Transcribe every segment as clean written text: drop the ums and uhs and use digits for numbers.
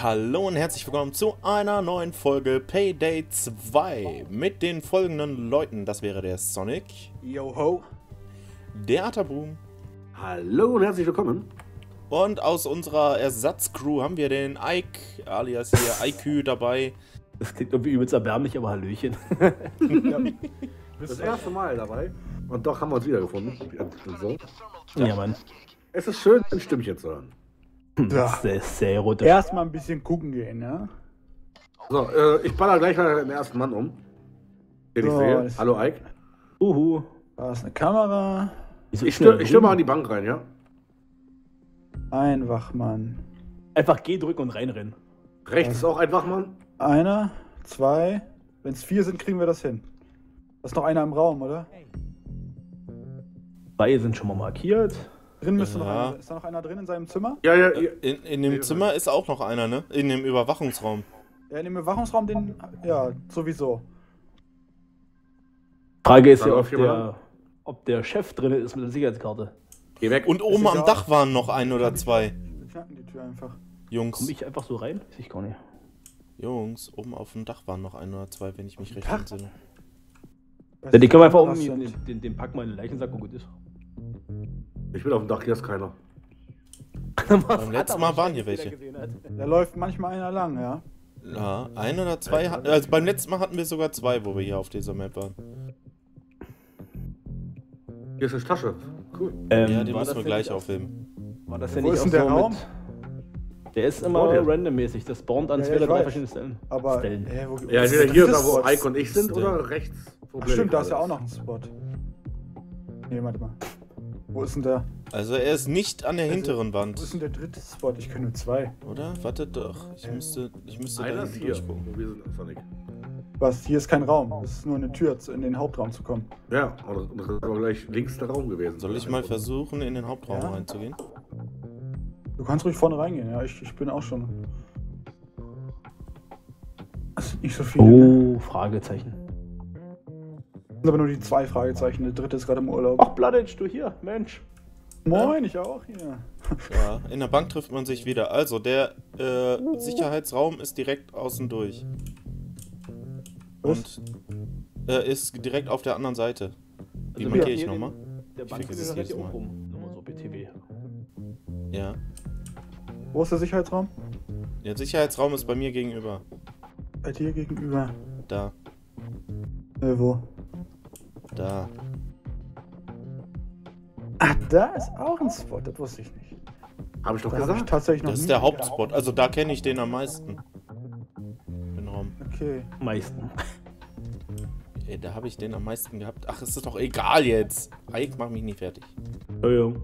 Hallo und herzlich willkommen zu einer neuen Folge Payday 2 mit den folgenden Leuten. Das wäre der Sonic. Yoho. Der Attaboom. Hallo und herzlich willkommen. Und aus unserer Ersatzcrew haben wir den Eike, alias hier IQ, dabei. Das klingt irgendwie übelst erbärmlich, aber Hallöchen. Ja. Das erste Mal dabei. Und doch haben wir uns wiedergefunden. So. Ja, Mann. Es ist schön, ein Stimmchen zu hören. Das ist sehr rot. Erstmal ein bisschen gucken gehen, ne? So, ich baller gleich mal den ersten Mann um. Den ich sehe. Hallo, Eike. Uhu. Da ist eine Kamera. Ich stürme mal an die Bank rein, ja? Ein Wachmann. Einfach G drücken und reinrennen. Rechts ist auch ein Wachmann. Einer, zwei. Wenn es vier sind, kriegen wir das hin. Da ist noch einer im Raum, oder? Zwei sind schon mal markiert. Drin müsste noch einer. Ist da noch einer drin in seinem Zimmer? Ja. In dem Zimmer ist auch noch einer, ne? In dem Überwachungsraum. Ja, in dem Überwachungsraum, den. Ja, sowieso. Frage ist ja, ob der Chef drin ist mit der Sicherheitskarte. Geh weg. Und oben am Dach waren noch ein oder zwei. Wir knacken die Tür einfach. Jungs. Komm ich einfach so rein? Weiß ich gar nicht. Jungs, oben auf dem Dach waren noch ein oder zwei, wenn ich mich recht entsinne. Ja, die können wir einfach oben. Den packen wir in den Leichensack, wo gut ist. Ich bin auf dem Dach, hier ist keiner. Beim letzten Mal waren hier welche. Da läuft manchmal einer lang, ja? Ja, ein oder zwei. Also beim letzten Mal hatten wir sogar zwei, wo wir hier auf dieser Map waren. Hier ist eine Tasche. Cool. Ja, die müssen wir gleich aufheben. War das denn nicht der Raum? Der ist immer randommäßig. Das spawnt an zwei verschiedene Stellen. Aber ja, hier ist da, wo Eike und ich sind, oder rechts? Stimmt, da ist ja auch noch ein Spot. Nee, warte mal. Wo ist denn der? Also er ist nicht an der hinteren Wand. Wo ist denn der dritte Spot? Ich kenne nur zwei. Oder? Wartet doch. Ich müsste da hinten durchgucken. Wir sind einfach nicht. Was? Hier ist kein Raum. Es ist nur eine Tür, in den Hauptraum zu kommen. Ja, aber das ist aber gleich links der Raum gewesen. Soll ich mal versuchen, in den Hauptraum reinzugehen? Du kannst ruhig vorne reingehen. Ja, ich bin auch schon. Das sind nicht so viele. Oh, ne? Fragezeichen. Das sind aber nur die zwei Fragezeichen, der dritte ist gerade im Urlaub. Ach, Bloodedge, du hier, Mensch. Moin, ich auch hier. Ja, in der Bank trifft man sich wieder. Also, der Sicherheitsraum ist direkt außen durch. Und ist direkt auf der anderen Seite. Wie also markiere ich nochmal? Der Bank ist direkt hier oben. Nochmal so BTW. Ja. Wo ist der Sicherheitsraum? Der Sicherheitsraum ist bei mir gegenüber. Bei dir gegenüber? Da. Wo? Da. Ach, da ist auch ein Spot, das wusste ich nicht. Hab ich doch gesagt. Tatsächlich noch. Das ist der Hauptspot, also da kenne ich den am meisten. Den Raum. Okay. Meisten. Ey, da habe ich den am meisten gehabt. Ach, ist das doch egal jetzt. Eike, mach mich nicht fertig. Jojo.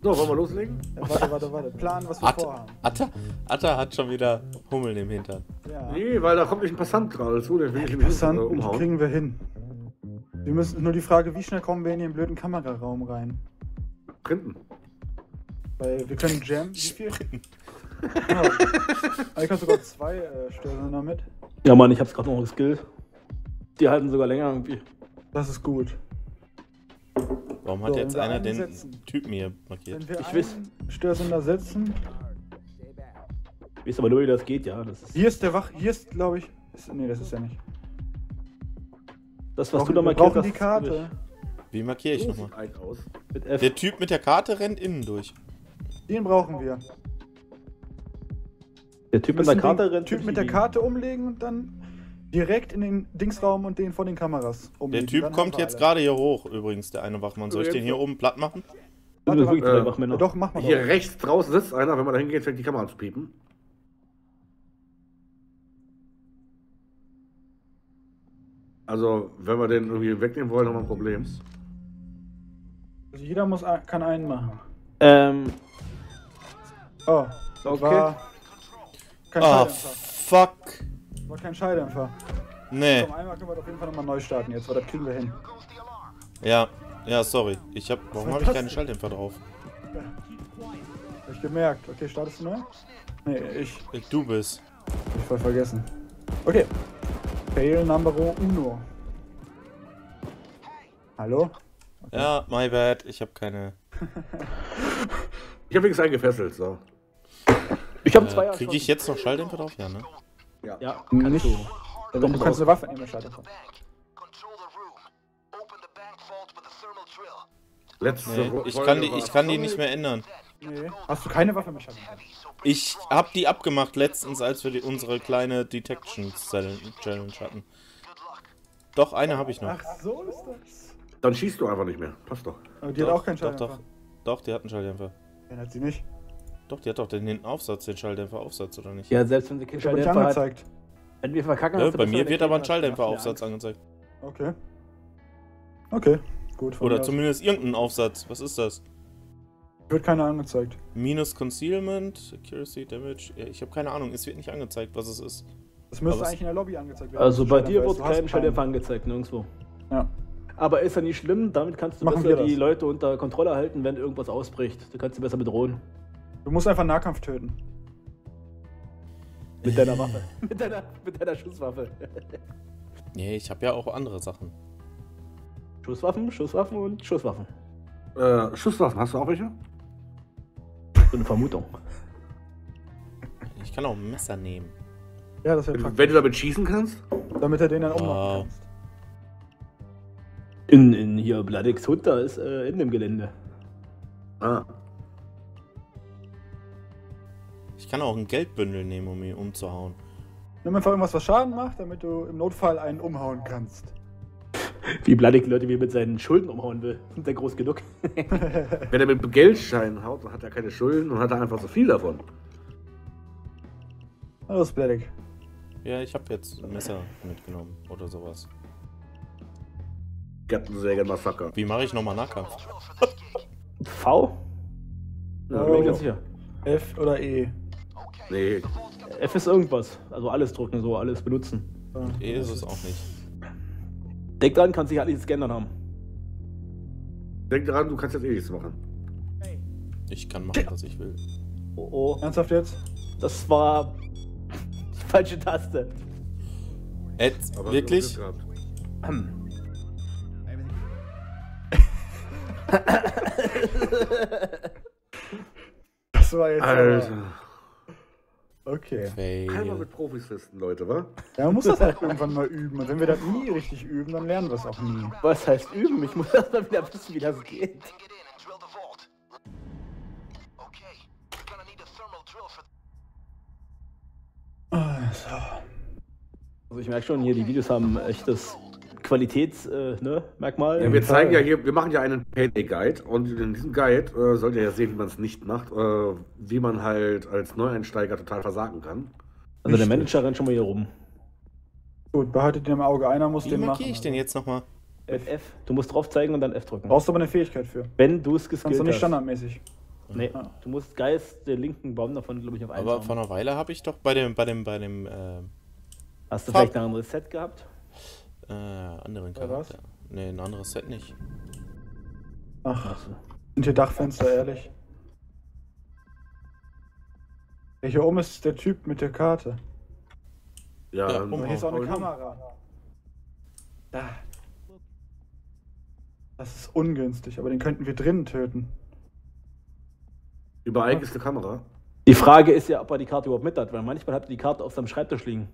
So, wollen wir loslegen? Ja, warte. Plan, was wir vorhaben. Atta hat schon wieder Hummeln im Hintern. Ja. Nee, weil da kommt nicht ein Passant gerade zu. Den will ich nicht umhauen. Den kriegen wir hin. Wir müssen nur die Frage, wie schnell kommen wir in den blöden Kameraraum rein? Printen. Weil wir können Jam. Wie viel? Genau. Ich kann sogar zwei Störungen damit. Ja, Mann, ich hab's gerade noch geskillt. Die halten sogar länger irgendwie. Das ist gut. Warum hat jetzt einer den Typen hier markiert? Wenn wir Störsender setzen. Ich weiß aber nur, wie das geht, ja. Das ist hier ist, glaube ich. Nee, das ist ja nicht. Das, was du da markiert hast. Die Karte. Wie markiere ich nochmal? Der Typ mit der Karte rennt innen durch. Den brauchen wir. Der Typ mit der Karte rennt. Typ mit der Karte umlegen und dann direkt in den Dingsraum und den von den Kameras umlegen. Der Typ kommt jetzt gerade hier hoch, übrigens, der eine Wachmann. Soll ich den hier oben platt machen? Doch, mach mal. Hier rechts draußen sitzt einer, wenn man da hingeht, fängt die Kamera zu piepen. Also, wenn wir den irgendwie wegnehmen wollen, haben wir ein Problem. Also jeder kann einen machen. Oh, okay. War kein Scheidämpfer. Fuck. War kein Scheidämpfer. Nee. Also, einmal können wir auf jeden Fall nochmal neu starten jetzt, weil das kriegen wir hin. Ja, sorry. Warum habe ich keine Schalldämpfer drauf? Ja. Hab ich gemerkt. Okay, startest du neu? Nee, ich. Du bist. Hab ich voll vergessen. Okay. Fail Numero Uno. Hallo? Okay. Ja, my bad, ich hab keine. Ich hab nichts eingefesselt, so. Ich habe 2 Jahre. Kriege ich jetzt noch Schalldämpfer drauf? Ja, ne? Ja, ja kann nicht. Doch, du kannst eine Waffe nehmen mit Schalldämpfer. Letzte nee, ich kann die nicht mehr ändern. Nee. Hast du keine Waffe mehr Schalldämpfer? Ich habe die abgemacht letztens, als wir die, unsere kleine Detection Challenge hatten. Doch, eine habe ich noch. Ach, so ist das. Dann schießt du einfach nicht mehr. Passt doch. Aber die doch, hat auch keinen Schalldämpfer. Doch, die hat einen Schalldämpfer. Den hat sie nicht. Doch, die hat doch den Aufsatz, den Schalldämpfer-Aufsatz, oder nicht? Ja, selbst wenn sie keinen Schalldämpfer angezeigt hat. Wenn wir verkacken, ja, bei mir wird aber ein Schalldämpfer-Aufsatz angezeigt. Okay. Okay, gut. Oder zumindest irgendein Aufsatz. Was ist das? Wird keiner angezeigt. Minus Concealment, Accuracy, Damage. Ja, ich habe keine Ahnung, es wird nicht angezeigt, was es ist. Es müsste aber eigentlich in der Lobby angezeigt werden. Also bei dir wird kein Schalldämpfer angezeigt, nirgendwo. Ja. Aber ist ja nicht schlimm, damit kannst du besser die Leute unter Kontrolle halten, wenn irgendwas ausbricht. Du kannst sie besser bedrohen. Du musst einfach Nahkampf töten. Mit deiner Waffe. mit deiner Schusswaffe. Nee, ich habe ja auch andere Sachen. Schusswaffen. Schusswaffen, hast du auch welche? So eine Vermutung. Ich kann auch ein Messer nehmen. Ja, das wäre praktisch. Wenn du damit schießen kannst? Damit er den dann ummachen kannst. In hier Bladics Hut, da ist in dem Gelände. Ah. Ich kann auch ein Geldbündel nehmen, um ihn umzuhauen. Nimm einfach irgendwas, was Schaden macht, damit du im Notfall einen umhauen kannst. Wie Bladic Leute, wie er mit seinen Schulden umhauen will. Sind der groß genug? Wenn er mit Geldscheinen haut, dann hat er keine Schulden und hat er einfach so viel davon. Hallo Bladic. Ja, ich habe jetzt ein Messer mitgenommen oder sowas. Kettensäge Massaker. Wie mache ich nochmal Nahkampf? V? Ja, bin ich ganz sicher. F oder E? Nee. F ist irgendwas. Also alles drücken, so alles benutzen. Und E ist es auch nicht. Denk dran, kannst dich halt nichts geändert haben. Denk dran, du kannst jetzt eh nichts machen. Hey. Ich kann machen, was ich will. Oh oh. Ernsthaft jetzt? Das war die falsche Taste. Jetzt? Wirklich? Das war jetzt. Alter. Okay. Einmal mit Profis testen, Leute, wa? Ja, man muss das halt irgendwann mal üben. Und wenn wir das nie richtig üben, dann lernen wir es auch nie. Was heißt üben? Ich muss erst mal wieder wissen, wie das geht. Also. Also ich merke schon, hier die Videos haben echtes Qualitätsmerkmal. Ja, wir zeigen ja hier, wir machen ja einen Payday-Guide und in diesem Guide sollt ihr ja sehen, wie man es nicht macht, wie man halt als Neueinsteiger total versagen kann. Also der Manager rennt schon mal hier rum. Gut, behaltet den im Auge, einer muss den machen. Wie gehe ich denn jetzt nochmal? F. Du musst drauf zeigen und dann F drücken. Brauchst du aber eine Fähigkeit für. Wenn du es geskillt hast. Kannst du nicht standardmäßig. Nee, du musst Geist den linken Baum davon, glaube ich, auf 1 aber haben. Vor einer Weile habe ich doch bei dem hast du vielleicht ein anderes Set gehabt? Anderen Charakter. Ne, ein anderes Set nicht. Ach, sind hier Dachfenster, ehrlich? Ja, hier oben ist der Typ mit der Karte. Ja, ja hier ist auch eine Kamera. Da. Das ist ungünstig, aber den könnten wir drinnen töten. Überall ist eine Kamera. Die Frage ist ja, ob er die Karte überhaupt mit hat, weil manchmal hat er die Karte auf seinem Schreibtisch liegen.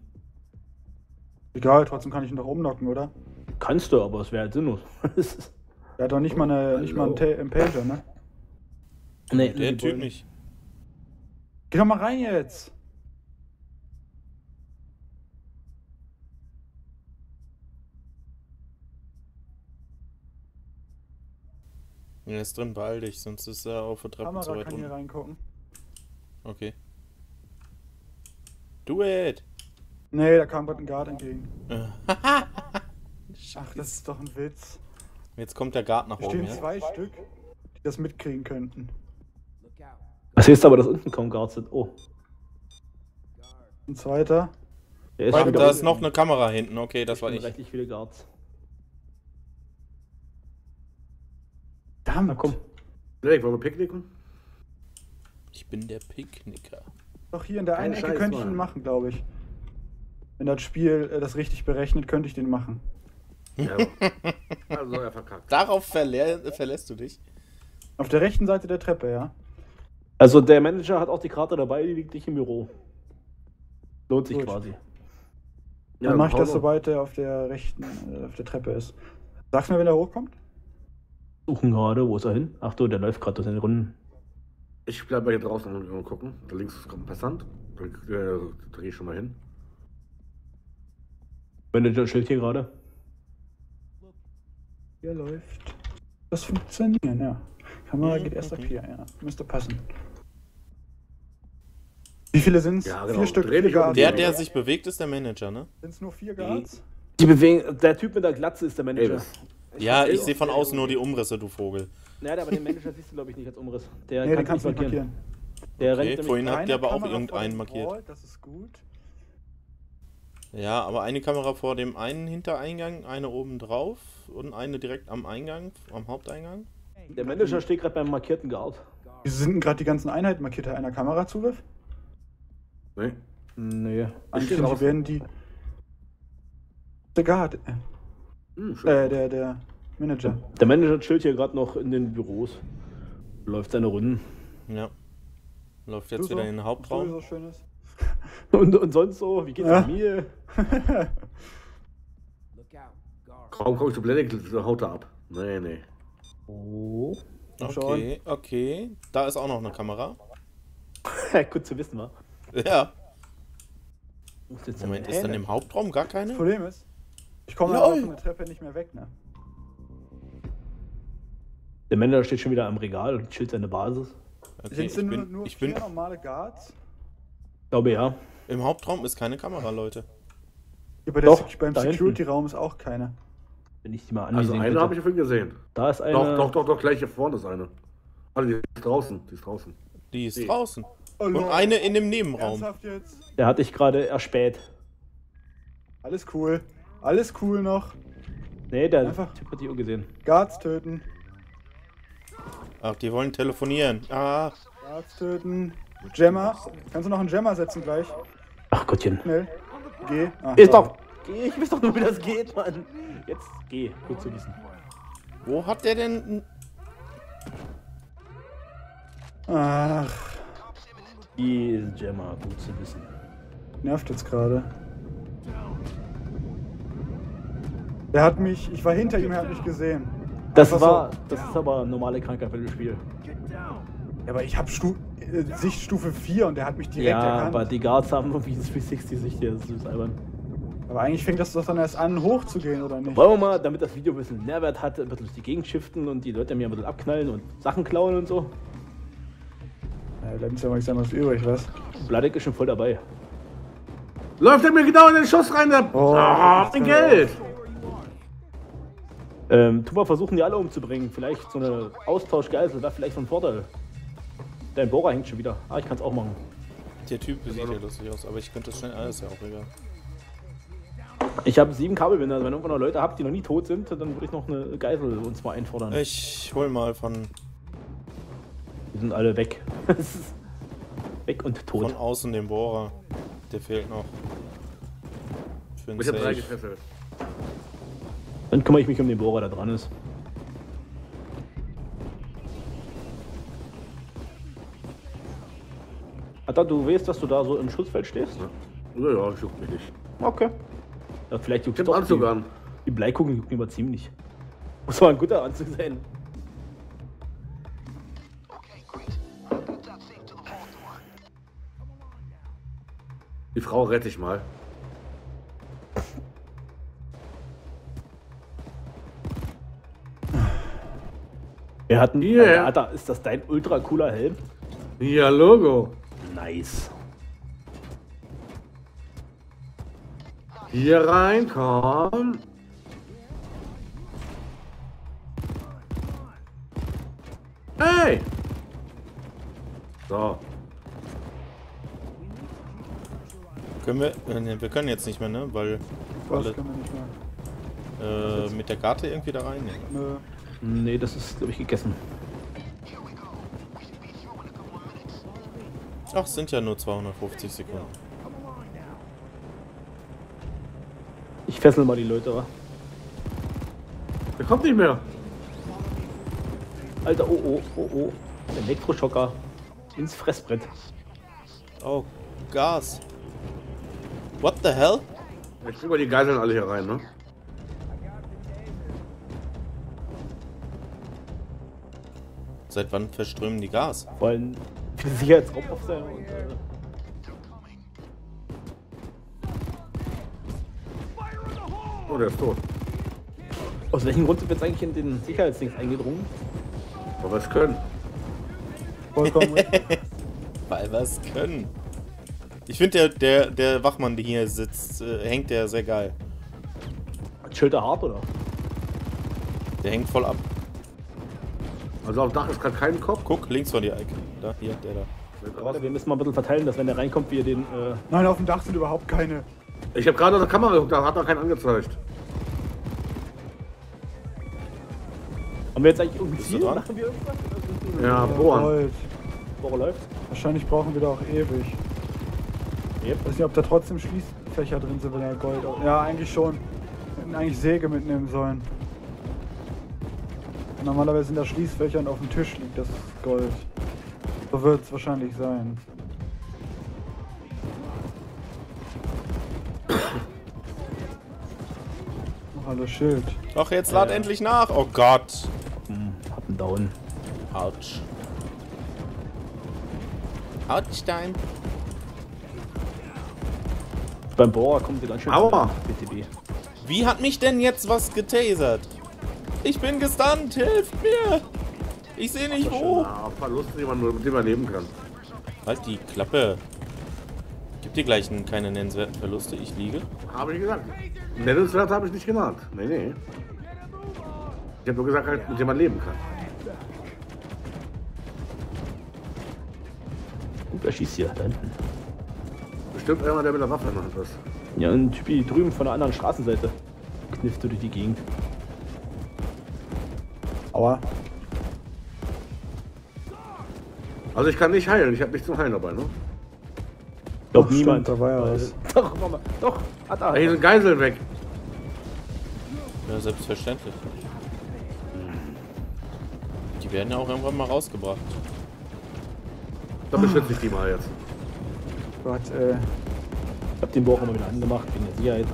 Egal, trotzdem kann ich ihn doch umlocken, oder? Kannst du, aber es wäre halt sinnlos. Er hat doch nicht mal einen Pager, ne? Nee, der Typ nicht. Geh doch mal rein jetzt! Ja, er ist drin, beeil dich, sonst ist er auf der Treppe zu weit unten. Kamera kann hier reingucken. Okay. Do it! Nee, da kam gerade ein Guard entgegen. Ach, das ist doch ein Witz. Jetzt kommt der Guard nach oben. Da stehen zwei Stück, die das mitkriegen könnten. Das heißt aber, dass unten kaum Guards sind. Oh. Ein zweiter. Ach, da ist noch eine Kamera hinten. Okay, das war ich. Richtig viele Guards. Damn, komm. Blake, wollen wir picknicken? Ich bin der Picknicker. Doch, hier in der einen Ecke könnte ich ihn machen, glaube ich. Wenn das Spiel das richtig berechnet, könnte ich den machen. Ja. Also er verkackt. Darauf verlässt du dich? Auf der rechten Seite der Treppe, ja. Also der Manager hat auch die Karte dabei, die liegt nicht im Büro. Lohnt sich quasi. Ja, dann mach ich das, sobald er auf der rechten, auf der Treppe ist. Sag's mir, wenn er hochkommt? Suchen gerade, wo ist er hin? Ach du, der läuft gerade durch seine Runden. Ich bleib mal hier draußen und gucken. Da links kommt ein Passant. Da dreh ich schon mal hin. Manager steht hier gerade. Hier läuft. Das funktioniert, ja. Kamera geht erst ab hier, ja. Müsste passen. Wie viele sind's? Ja, genau. 4 Stück. Der sich bewegt, ist der Manager, ne? Sind's nur 4 Guards? Der Typ mit der Glatze ist der Manager. Ich sehe von außen nur die Umrisse, du Vogel. Naja, aber den Manager siehst du, glaube ich, nicht als Umriss. Den kannst du nicht markieren. Vorhin hat der aber auch irgendeinen markiert. Das ist gut. Ja, aber eine Kamera vor dem einen Hintereingang, eine oben drauf und eine direkt am Eingang, am Haupteingang. Der Manager steht gerade beim markierten Guard. Wieso sind denn gerade die ganzen Einheiten markiert? Hat einer Kamerazugriff? Nee. Nee. Eigentlich werden die... Der Guard. Der Manager. Der Manager chillt hier gerade noch in den Büros. Läuft seine Runden. Ja. Läuft jetzt wieder in den Hauptraum. So schönes. Und sonst so, wie geht's mir? Kaum komm ich zu Bladic, haut er ab. Nee. Oh. Okay. Da ist auch noch eine Kamera. Gut zu wissen, wa? Ja. Moment, ist dann im Hauptraum gar keine? Das Problem ist, ich komme da auch von der Treppe nicht mehr weg, ne? Der Manager steht schon wieder am Regal und chillt seine Basis. Okay, ich bin normale Guards? Ich glaube ja. Im Hauptraum ist keine Kamera, Leute. Beim Security-Raum ist auch keine. Wenn ich die mal ansehen, also eine habe ich vorhin gesehen. Da ist eine. Doch, gleich hier vorne ist eine. Also die ist draußen. Die ist draußen. Oh, und eine in dem Nebenraum. Jetzt? Der hatte ich gerade erspäht. Alles cool noch. Nee, der Typ hat die Uhr gesehen. Guards töten. Ach, die wollen telefonieren. Ah. Guards töten. Gemma, kannst du noch einen Gemma setzen gleich? Ach Gottchen. Schnell. Geh. Geh, ich weiß doch nur, wie das geht, Mann. Jetzt geh, gut zu wissen. Wo hat der denn... Ach. Diese Gemma, gut zu wissen. Nervt jetzt gerade. Der hat mich... Ich war hinter ihm, er hat mich gesehen. Das ist aber normale Krankheit für das Spiel. Ja, aber ich hab Sichtstufe 4 und der hat mich direkt erkannt. Ja, aber die Guards haben irgendwie 360-Sicht hier, das ist albern. Aber eigentlich fängt das doch dann erst an, hochzugehen, oder nicht? Wollen wir mal, damit das Video ein bisschen Nährwert hat, ein bisschen durch die Gegend shiften und die Leute mir ein bisschen abknallen und Sachen klauen und so? Ja, bleibt uns ja mal was übrig, was? Bladic ist schon voll dabei. Läuft er mir genau in den Schuss rein, der... Oh, den Geld! Tu mal versuchen, die alle umzubringen. Vielleicht so eine Austauschgeisel wäre vielleicht von Vorteil. Dein Bohrer hängt schon wieder. Ah, ich kann es auch machen. Der Typ sieht ja lustig aus, aber ich könnte das schnell alles ja auch, egal. Ich habe 7 Kabelbinder, also wenn irgendwann noch Leute habt, die noch nie tot sind, dann würde ich noch eine Geisel und zwar einfordern. Ich hol mal von... Die sind alle weg. Weg und tot. Von außen den Bohrer. Der fehlt noch. Ich hab 3 gefesselt. Dann kümmere ich mich um den Bohrer, der dran ist. Atta, du weißt, dass du da so im Schutzfeld stehst? Ja, ich juck mich nicht. Okay. Ja, vielleicht juckt es doch. Anzug an. Die Bleikugeln jucken immer ziemlich. Muss mal ein guter Anzug sein. Die Frau rette ich mal. Wir hatten... Yeah. Atta, ist das dein ultra cooler Helm? Ja, Logo. Nice. Hier rein, komm. Hey! So. Können wir... Ne, wir können jetzt nicht mehr, ne? Weil... Alle, können wir nicht mehr. Mit der Karte irgendwie da rein? Nee, das ist, glaube ich, gegessen. Ach, sind ja nur 250 Sekunden. Ich fessel mal die Leute, wa? Der kommt nicht mehr. Alter, oh, Elektroschocker. Ins Fressbrett. Oh, Gas. What the hell? Jetzt über die Geiseln alle hier rein, ne? Seit wann verströmen die Gas? Wollen wir Sicherheitsraum auf sein und... Oh, der ist tot. Aus welchem Grund sind wir jetzt eigentlich in den Sicherheitsdings eingedrungen? Weil wir es können. Vollkommen. Weil wir es können. Ich finde, der Wachmann, der hier sitzt, hängt der sehr geil. Chillt der hart, oder? Der hängt voll ab. Also auf dem Dach ist gerade kein Kopf. Guck, links von dir, Eike. Da, hier, der da. Warte, wir müssen mal ein bisschen verteilen, dass wenn der reinkommt, wir den... Nein, auf dem Dach sind überhaupt keine. Ich habe gerade auf der Kamera geguckt, da hat noch keinen angezeigt. Haben wir jetzt eigentlich irgendwie Ziel? Machen wir irgendwas? Ja, bohren. Bohrer läuft. Wahrscheinlich brauchen wir da auch ewig. Yep. Ich weiß nicht, ob da trotzdem Schließfächer drin sind, wenn er Gold... Ja, eigentlich schon. Wir hätten eigentlich Säge mitnehmen sollen. Normalerweise sind da Schließfächer und auf dem Tisch liegt das Gold. So wird es wahrscheinlich sein. Noch alles Schild. Doch, jetzt lad endlich nach! Oh Gott! Hab einen Down. Autsch. Autschstein. Beim Bohrer kommt ihr dann schön. Aua! BTB. Wie hat mich denn jetzt was getasert? Ich bin gestunt, hilft mir! Ich sehe nicht wo! Verlust, mit dem man leben kann. Halt die Klappe! Gibt dir gleich keine nennenswerten Verluste, ich liege. Habe ich gesagt. Nennenswert habe ich nicht genannt. Nee, nee. Ich habe nur gesagt, halt, mit dem man leben kann. Gut, er schießt hier, da hinten. Bestimmt einer, der mit der Waffe macht was. Ja, ein Typi drüben von der anderen Straßenseite. Kniffst du durch die Gegend. Also ich kann nicht heilen, ich habe nichts zum Heilen dabei, ne? Doch, ach, niemand dabei aus. Doch, Mama, doch, hat er. Hier sind Geiseln weg. Ja, selbstverständlich. Die werden ja auch irgendwann mal rausgebracht. Da beschütze ich die mal jetzt. Gott, ich hab den Bohrer mal wieder angemacht, wegen der Sicherheit.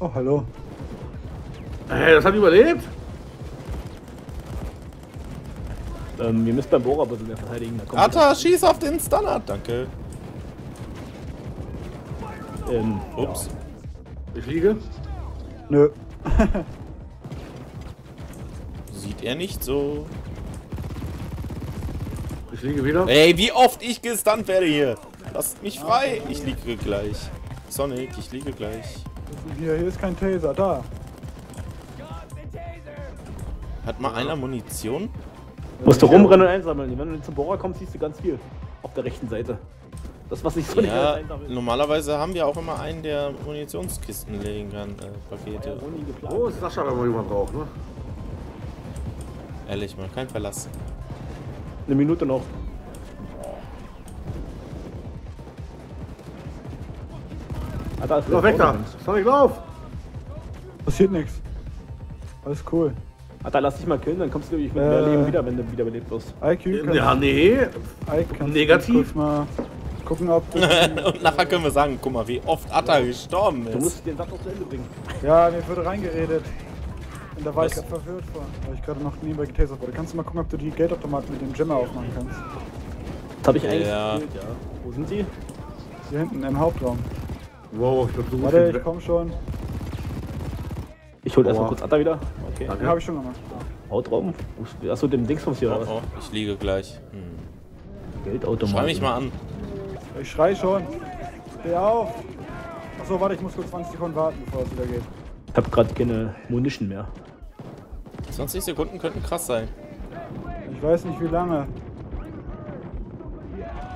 Oh, hallo. Hey, das hat überlebt? Wir müssen beim Bohrer ein bisschen mehr verteidigen. Atta, schieß auf den Stunner! Danke. Ups. Ja. Ich liege? Nö. Sieht er nicht so. Ich liege wieder. Ey, wie oft ich gestunt werde hier! Lasst mich frei! Ich liege gleich. Sonic, ich liege gleich. Hier ist kein Taser, da. Hat mal einer Munition? Musst du rumrennen und einsammeln. Wenn du zum Bohrer kommst, siehst du ganz viel. Auf der rechten Seite. Das, was ich so nicht einsammle. Normalerweise haben wir auch immer einen, der Munitionskisten legen kann. Pakete. Oh, ist Sascha, wenn man jemanden braucht, ne? Ehrlich, man, kein Verlass. Eine Minute noch. Da ist weg da! Sonic, lauf! Passiert nichts. Alles cool. Alter, lass dich mal killen, dann kommst du nämlich mit mehr Leben wieder, wenn du wieder belebt wirst. IQ, ja, nee. Negativ. Mal gucken, ob... Und nachher können wir sagen, guck mal, wie oft Atta gestorben ist. Du musst den Satz noch zu Ende bringen. Ja, mir wurde reingeredet. Und da war ich gerade verwirrt von, weil ich gerade noch nebenbei getasert wurde. Kannst du mal gucken, ob du die Geldautomaten mit dem Gemma aufmachen kannst? Das hab ich eigentlich gespielt, ja. Wo sind die? Hier hinten, im Hauptraum. Wow, ich glaub, so warte, ich komm schon. Ich hol erstmal kurz Atta wieder. Okay. Danke. Hab ich schon gemacht. Hautraum? Achso, dem Dings kommst du hier raus. Oh, ich liege gleich. Geldautomat. Schrei mich mal an. Ich schrei schon. Steh auf. Achso, warte, ich muss kurz 20 Sekunden warten, bevor es wieder geht. Ich hab grad keine Munition mehr. 20 Sekunden könnten krass sein. Ich weiß nicht wie lange.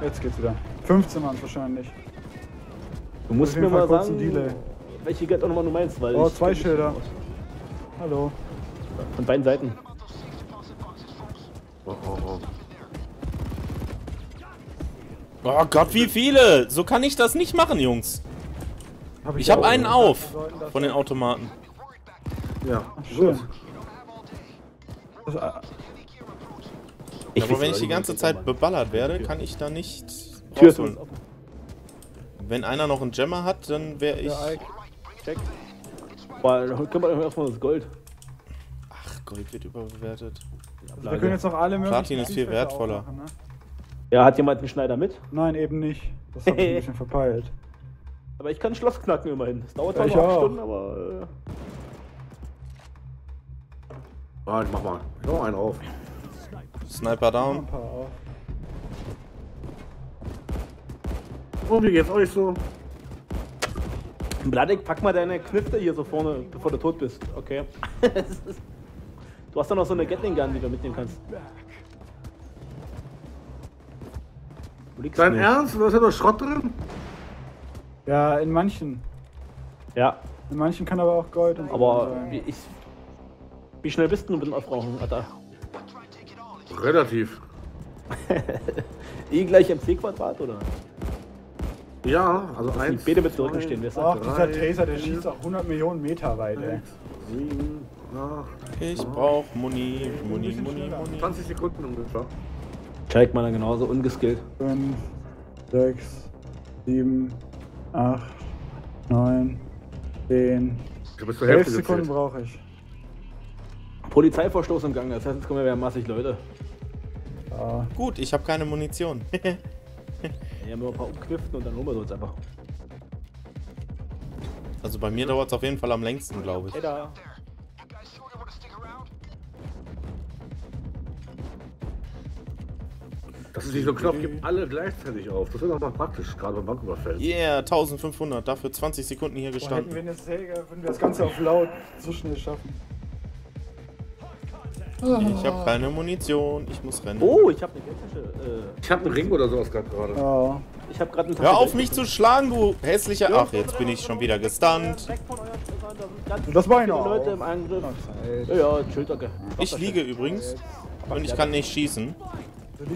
Jetzt geht's wieder. 15 waren es wahrscheinlich. Du musst mir mal sagen, welche Geldautomaten du meinst, weil oh, zwei Schilder. Hallo. Von beiden Seiten. Oh, oh, oh. Oh Gott, wie viele! So kann ich das nicht machen, Jungs. Ich hab einen auf von den Automaten. Ja, schön. Ich aber wenn ich die ganze Zeit beballert werde, kann ich da nicht rausholen. Wenn einer noch einen Gemma hat, dann wäre ich... Check. Boah, da kann man erstmal das Gold. Ach, Gold wird überbewertet. Also wir können jetzt noch alle möglichen... Platin ist viel wertvoller. Machen, ne? Ja, hat jemand einen Schneider mit? Nein, eben nicht. Das hab ich ein bisschen verpeilt. Aber ich kann ein Schloss knacken immerhin. Das dauert zwar noch 8 Stunden, aber... Nein, mach mal. Noch einen auf. Sniper down. Oh, wie geht's euch so? Bladic, pack mal deine Knifte hier so vorne, bevor du tot bist. Okay. Du hast doch noch so eine Gatling Gun, die du mitnehmen kannst. Dein Ernst? Da ist ja noch Schrott drin? Ja, in manchen. Ja. In manchen kann aber auch Gold und so. Aber wie schnell bist du mit dem Aufrauchen, Alter? Relativ. E gleich mc² oder? Ja, also dass eins. Die Bäder mit Leuten stehen, wer sagt? Ach, dieser Tracer, der schießt auch 100 Millionen Meter weit, ey. 7, 8, ich brauch Muni. 20 Sekunden ungefähr. Check mal dann genauso ungeskillt. 5, 6, 7, 8, 9, 10. 11 Sekunden brauche ich. Polizeiverstoß im Gang, das heißt, jetzt kommen wir massig Leute. Ja. Gut, ich habe keine Munition. Wir haben nur ein paar Umkniften und dann holen wir uns einfach. Also bei mir dauert es auf jeden Fall am längsten, glaube ich. Hey da. Dass es nicht so Knopf gibt, alle gleichzeitig auf. Das ist doch mal praktisch, gerade beim Banküberfällen. Yeah, 1500, dafür 20 Sekunden hier gestanden. Hätten wir eine Säge, würden wir das Ganze auf laut so schnell schaffen. Ich habe keine Munition, ich muss rennen. Oh, ich habe eine Geldtasche. Ich habe einen Ring oder sowas gerade. Ja. Ich habe gerade einen Hör auf mich zu schlagen, du hässlicher. Ach, jetzt bin ich schon wieder gestunt. Das war einer. Leute im Angriff. Ja, Schildocke. Ich liege übrigens und ich kann nicht schießen.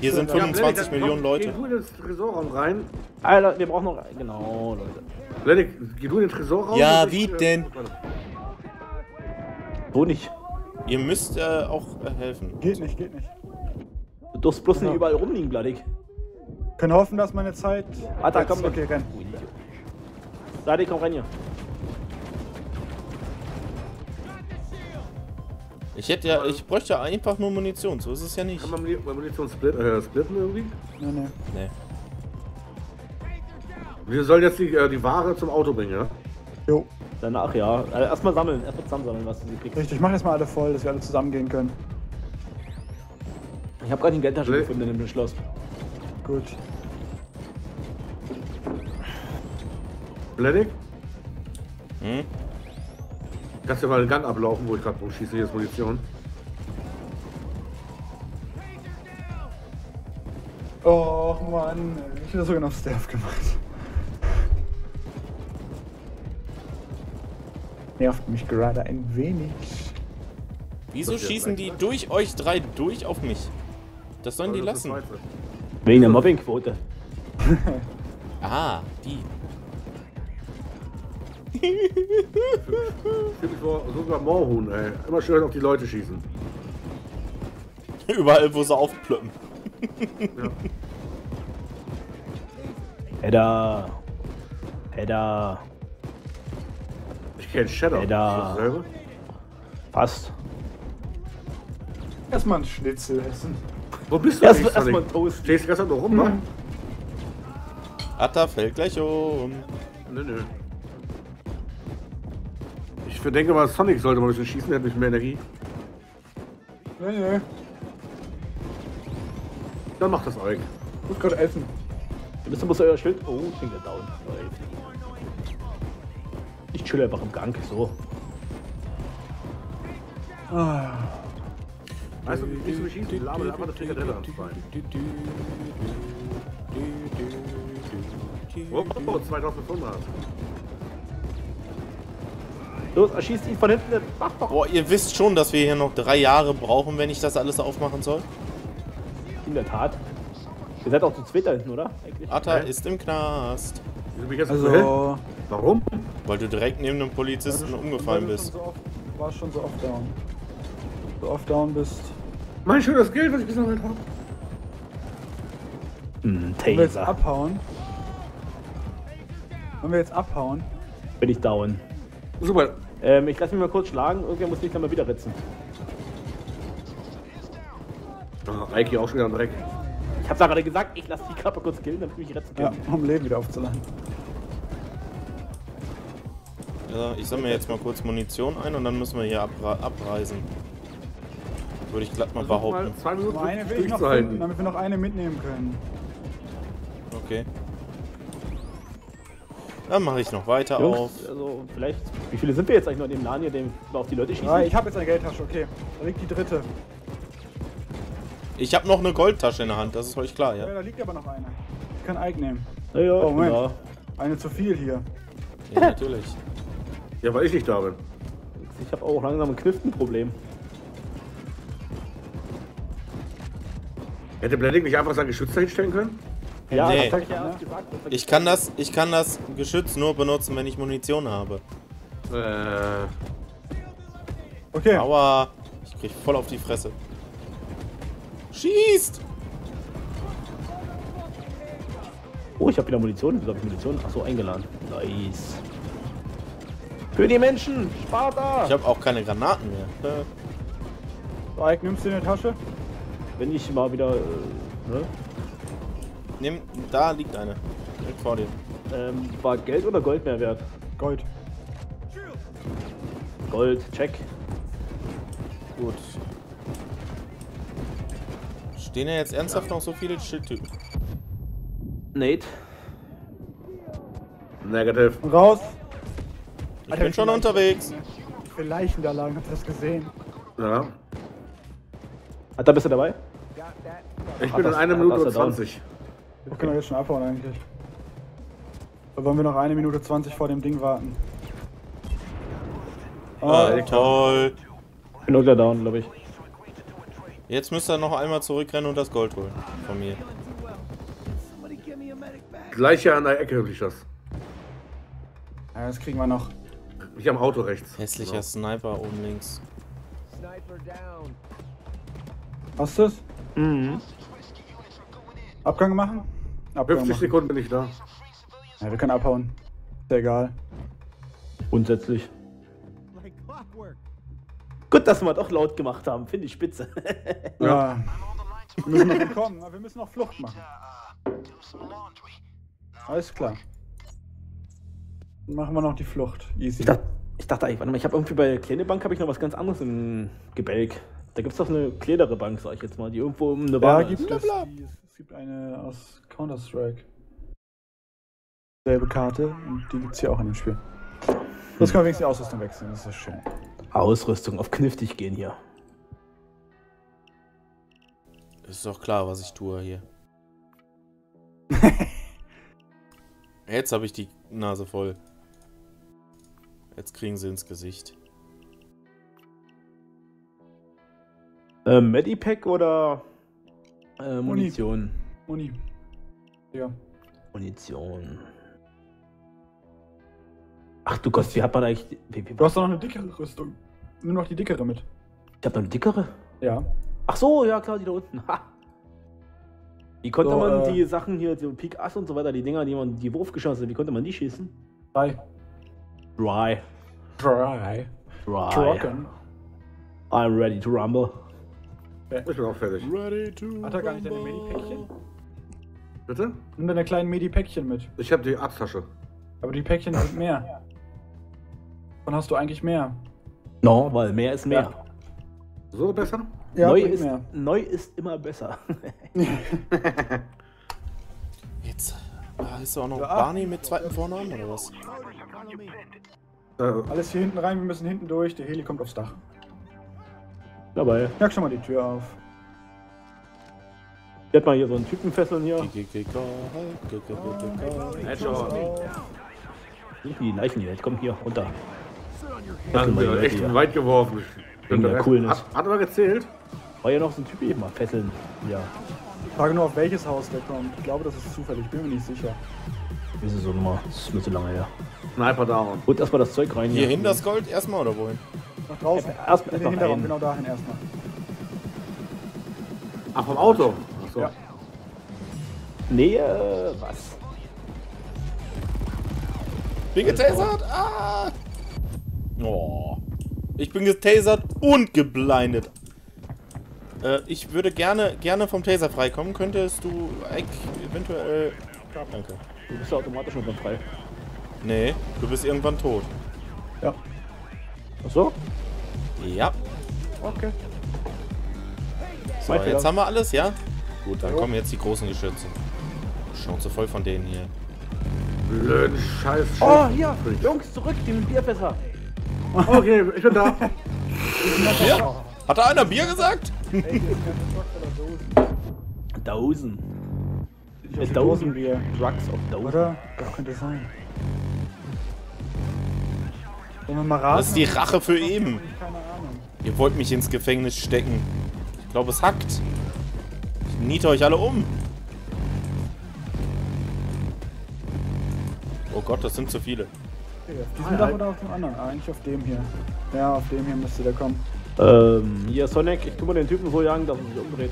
Hier sind 25 Millionen Leute. Geh du in den Tresorraum rein. Alter, wir brauchen noch einen. Genau, Leute. Bladic, geh du in den Tresorraum? Ja, wie denn? So nicht. Ihr müsst auch helfen. Geht nicht, geht nicht. Du darfst bloß nicht überall rumliegen, Bladic. Können hoffen, dass meine Zeit... Alter, komm, okay, renn. Bladic, komm rein hier. Ich hätte ja... Ich bräuchte einfach nur Munition, so ist es ja nicht. Kann man Munition splitten irgendwie? Nein, nein. Nee. Wir sollen jetzt die Ware zum Auto bringen, ja? Jo. Danach ja. Also erstmal sammeln, was du sie kriegst. Richtig, ich mach jetzt mal alle voll, dass wir alle zusammen gehen können. Ich hab gerade den Geldtaschen gefunden in dem Schloss. Gut. Bladic? Hm? Kannst du mal den Gang ablaufen, wo ich gerade rumschieße, hier ist Munition. Oh Mann, ich hätte sogar noch Stealth gemacht. Nervt mich gerade ein wenig. Wieso schießen die durch euch drei durch auf mich? Das sollen die lassen. Wegen der Mobbingquote. Ah, die. Sogar Moorhuhn, ey. Immer schön auf die Leute schießen. Überall, wo sie aufplöppen. Ja. Edda. Edda. Kein Shadow. Edda. Passt. Erstmal ein Schnitzel essen. Wo bist du eigentlich? Erstmal Toast. Stehst du gestern noch rum, ne? Atta fällt gleich um. Nö. Ich denke mal, Sonic sollte mal ein bisschen schießen, der hat nicht mehr Energie. Nö. Dann macht das Eike. Ich muss gerade essen. Ihr müsst muss euer Schild. Oh, ich bin down. Ich chill einfach im Gang, so. Also, ich will schießen, label einfach das Trinkadelle an. Oh, 2500. Los, erschießt ihn von hinten. Boah, ihr wisst schon, dass wir hier noch 3 Jahre brauchen, wenn ich das alles aufmachen soll? In der Tat. Ihr seid auch zu zweit da hinten, oder? Atta ist im Knast. Also, warum? Weil du direkt neben einem Polizisten umgefallen bist. Du warst schon so oft down. Du oft down bist. Mein schönes Geld, was ich gesammelt habe. Taser. Abhauen. Wollen wir jetzt abhauen? Bin ich down. Super. Ich lasse mich mal kurz schlagen. Irgendwer muss mich dann mal wieder ritzen. Oh, Eike auch schon wieder am Dreck. Ich hab's ja gerade gesagt, ich lasse die Kappe kurz killen, damit ich mich retten kann. Ja, um Leben wieder aufzuladen. Ja, ich sammle jetzt mal kurz Munition ein und dann müssen wir hier abreisen. Würde ich glatt mal behaupten. Mal 2 Minuten eine will ich noch finden, damit wir noch eine mitnehmen können. Okay. Dann mache ich noch weiter Jungs, auf. Also vielleicht. Wie viele sind wir jetzt eigentlich noch in dem Laden hier, dem auf die Leute schießen? Ah, ich habe jetzt eine Geldtasche, okay. Da liegt die dritte. Ich habe noch eine Goldtasche in der Hand, das ist euch klar, ja? Ja, da liegt aber noch eine. Ich kann Eike nehmen. Ja, oh, Moment. Da. Eine zu viel hier. Ja, natürlich. Ja, weil ich nicht da bin. Ich habe auch langsam ein Kniftenproblem. Hätte Bladic nicht einfach sein Geschütz dahinstellen können? Ja, nee. Das hab ich ja auch gesagt. Ich kann das Geschütz nur benutzen, wenn ich Munition habe. Okay. Aua. Ich krieg voll auf die Fresse. Schießt! Oh, ich hab wieder Munition. Wieso hab ich Munition? Achso, eingeladen. Nice. Für die Menschen! Sparta! Ich hab auch keine Granaten mehr. So, Eike, nimmst du in die Tasche? Wenn ich mal wieder. Ne? Nimm, da liegt eine. Direkt vor dir. War Geld oder Gold mehr wert? Gold. Gold, check. Gut. Stehen ja jetzt ernsthaft noch so viele Schildtypen? Nate. Negative. Raus! Ich bin schon unterwegs. Für Leichen da lagen, habt ihr das gesehen? Ja. Ah, da bist du dabei? Ich bin in 1 Minute und 20. Wir können jetzt schon abhauen eigentlich. Da wollen wir noch 1 Minute 20 vor dem Ding warten. Oh, toll. Ich bin unter down, glaube ich. Jetzt müsst ihr noch einmal zurückrennen und das Gold holen. Von mir. Gleich hier an der Eike, wirklich das. Ja, das kriegen wir noch. Ich am Auto rechts. Hässlicher genau. Sniper oben links. Hast du es? Mhm. Abgang machen? Abgang 50 Sekunden bin ich da. Ja, wir können abhauen. Ist ja egal. Grundsätzlich. Gut, dass wir das doch laut gemacht haben. Finde ich spitze. Ja. Wir müssen noch entkommen, aber wir müssen noch Flucht machen. Alles klar. Dann machen wir noch die Flucht. Easy. Ich dachte eigentlich, warte mal, ich habe irgendwie bei Kleine Bank habe ich noch was ganz anderes im Gebälk. Da gibt es doch eine kleinere Bank, sag ich jetzt mal, die irgendwo um eine Bar gibt es. Es gibt eine aus Counter-Strike. Selbe Karte und die gibt es hier auch in dem Spiel. Das kann man wenigstens die Ausrüstung wechseln, das ist schön. Ausrüstung, auf knifflig gehen hier. Ist doch klar, was ich tue hier. Jetzt habe ich die Nase voll. Jetzt kriegen sie ins Gesicht. Medipack oder Munition? Munition. Ja. Munition. Ach du Gott, wie hat man eigentlich... Du hast doch noch eine dickere Rüstung. Nimm noch die dickere mit. Ich hab noch eine dickere? Ja. Ach so, ja klar, die da unten. Ha. Wie konnte so, man die Sachen hier, die Pik Ass und so weiter, die Dinger, die man die Wurfgeschosse, wie konnte man die schießen? Dry. I'm ready to rumble. Okay. Ich bin auch fertig. Hat er gar nicht deine Medi-Päckchen? Bitte? Nimm deine kleinen Medi-Päckchen mit. Ich hab die Arzttasche. Aber die Päckchen sind mehr. Wann hast du eigentlich mehr? No, weil mehr ist mehr. Ja. So besser? Ja, neu ist immer besser. Jetzt ist auch noch Barney mit zweitem Vornamen oder was? Alles hier hinten rein, wir müssen hinten durch. Der Heli kommt aufs Dach. Dabei. Ich knack schon mal die Tür auf. Ich werd mal hier so einen Typen fesseln hier. Die Leichen hier, ich komm hier runter. Dann bin ich echt hier. Weit geworfen. Cool hat aber gezählt. War ja noch so ein Typ eben mal fesseln. Ja. Ich frage nur, auf welches Haus der kommt. Ich glaube, das ist zufällig, bin mir nicht sicher. Ist es so nochmal, das ist nicht so lange her. Sniper down. Gut, erstmal das Zeug rein. Hier hin das Gold erstmal oder wohin? Nach draußen. Erstmal in den Hinterraum, genau dahin erstmal. Ach, vom Auto? Ach so. Ja. Nee, was? Bin getasert? Ah! Oh. Ich bin getasert und geblindet. Ich würde gerne vom Taser freikommen. Könntest du eventuell... Danke. Du bist ja automatisch irgendwann frei. Nee, du bist irgendwann tot. Ja. Ach so? Ja. Okay. So, jetzt haben wir alles, ja? Gut, dann kommen jetzt die großen Geschütze. Schnauze voll von denen hier. Blöden Scheiß. Oh, hier! Jungs, zurück, die mit Bierfässer. Okay, ich bin da. Ja. Hat da einer Bier gesagt? Dosen. Dosen Bier. Drugs auf Dosen. Oder? Das könnte sein. Sollen wir mal raten? Das ist die Rache für eben. Ihr wollt mich ins Gefängnis stecken. Ich glaube, es hackt. Ich niete euch alle um. Oh Gott, das sind zu viele. Auf diesem Dach oder auf dem anderen? Ah, eigentlich auf dem hier. Ja, auf dem hier müsste der kommen. Hier, Sonic, ich tu mal den Typen so jagen, dass er sich umdreht.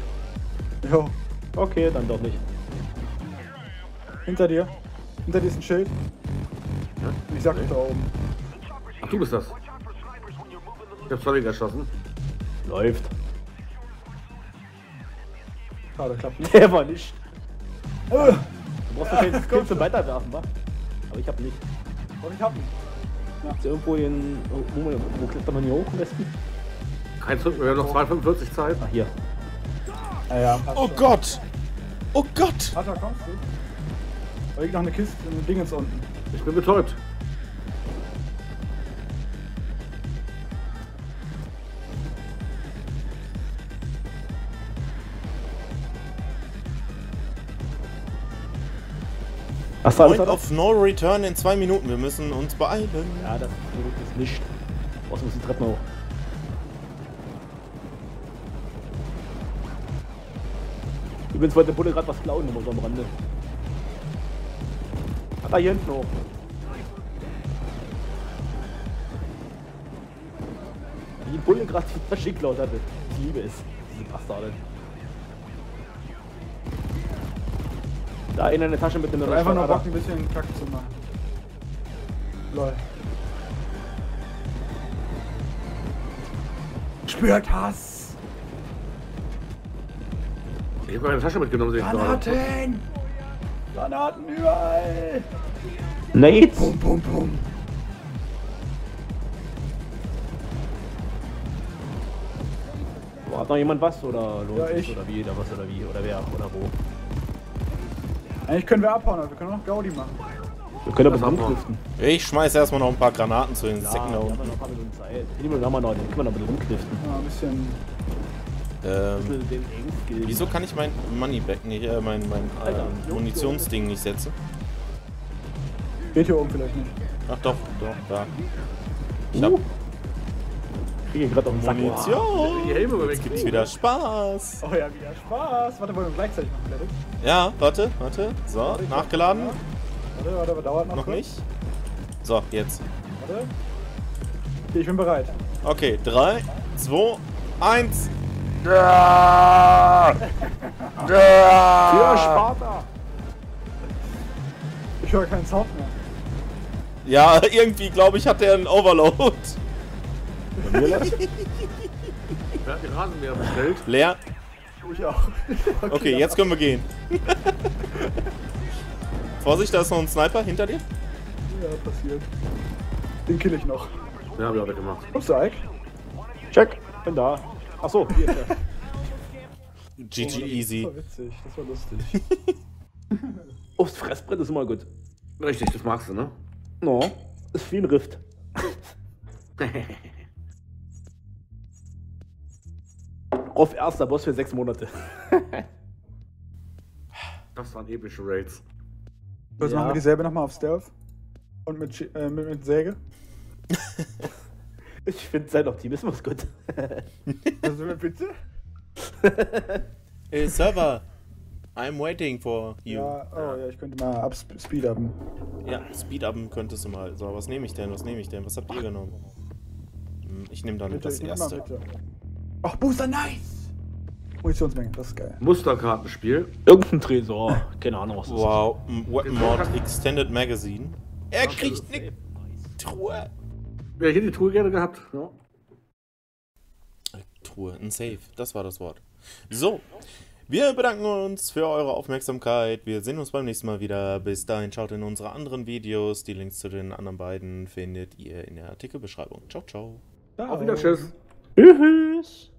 Jo. Okay, dann doch nicht. Hinter dir. Hinter dir ist ein Schild. Ja? Ich sag da oben. Ach, du bist das. Ich hab Sonic erschossen. Läuft. Schade, klappt nicht. Der war nicht. Du brauchst wahrscheinlich das Kind zum Weiterwerfen, wa? Aber ich hab nicht. Und ich hab ihn. Ja. Ist irgendwo in... Wo klettert man hier hoch am besten? Kein Zug, wir haben noch 2,45 Zeit. Ach, hier. Ah, ja, oh schon. Gott! Oh Gott! Alter, kommst du? Da liegt noch eine Kiste und ein Ding jetzt unten. Ich bin betäubt. Ach, Point of No Return in 2 Minuten. Wir müssen uns beeilen. Ja, das ist nicht. Außer müssen die Treppen hoch. Übrigens wollte der Bulle gerade was klauen am Rande. Da hier hinten hoch. Die Bulle gerade was schick laut hatte. Ich liebe es. Diese Bastarde. Da in eine Tasche mit dem Röstchen. Einfach noch Bock, ein bisschen Kack zu machen. Lol. Spürt Hass! Ich hab meine Tasche mitgenommen, sehe ich gerade. Granaten! Granaten überall! Nate! Pum, pum, pum. Hat noch jemand was? Oder lohnt sich ja, oder wie? Oder was? Oder wie? Oder wer? Oder wo? Eigentlich können wir abhauen, aber wir können auch noch Gaudi machen. Wir können aber rumklüften. Ich schmeiß erstmal noch ein paar Granaten zu den Säcken da oben. Ja, wir haben noch ein paar Minuten Zeit. Den haben wir noch, den können wir noch ein bisschen rumklüften. Ja, ein bisschen... Wieso kann ich mein Moneyback nicht, mein Munitionsding nicht setzen? Geht hier oben vielleicht nicht. Ach doch, doch, da. Ich hab... Ich kriege gerade auf den Sack. Munition! Jetzt gibt's wieder Spaß! Oh ja, wieder Spaß! Warte, wollen wir gleichzeitig machen, Bladic? Ja, warte, warte. So, warte, nachgeladen. Warte, warte, aber dauert noch nicht. So, jetzt. Warte. Ich bin bereit. Okay, 3, 2, 1. Für Sparta! Ich höre keinen Sound mehr. Ja, irgendwie, glaube ich, hat der einen Overload. Wer hat den Rasenmäher bestellt? Leer. Ich auch. Okay, okay, jetzt können wir gehen. Vorsicht, da ist noch ein Sniper hinter dir. Ja, passiert. Den kill ich noch. Ja, hab ich auch weggemacht. Ups, Eike. Check, bin da. Achso, hier ist er. GG easy. Das war witzig, das war lustig. Aufs Fressbrett ist immer gut. Richtig, das magst du, ne? No, ist wie ein Rift. Auf erster Boss für 6 Monate. Das waren epische Raids. Jetzt machen wir dieselbe nochmal auf Stealth. Und mit Säge. Ich finde sein Optimismus gut. Was ist mit Pizza? Hey Server, I'm waiting for you. Ja, oh ja, ich könnte mal speed-upen. Ja, speed-upen könntest du mal. So, was nehme ich denn? Was nehme ich denn? Was habt ihr genommen? Ich nehme dann bitte, das erste. Ach, Booster, nice! Munitionsmenge, das ist geil. Musterkartenspiel. Irgendein Tresor. Keine Ahnung, was das ist. Wow, Weapon Mod Extended Magazine. Er kriegt eine Truhe. Ja, ich hätte die Truhe gerne gehabt. Ja. Truhe, ein Safe, das war das Wort. So, wir bedanken uns für eure Aufmerksamkeit. Wir sehen uns beim nächsten Mal wieder. Bis dahin, schaut in unsere anderen Videos. Die Links zu den anderen beiden findet ihr in der Artikelbeschreibung. Ciao, ciao. Auf Wiedersehen. Tschüss.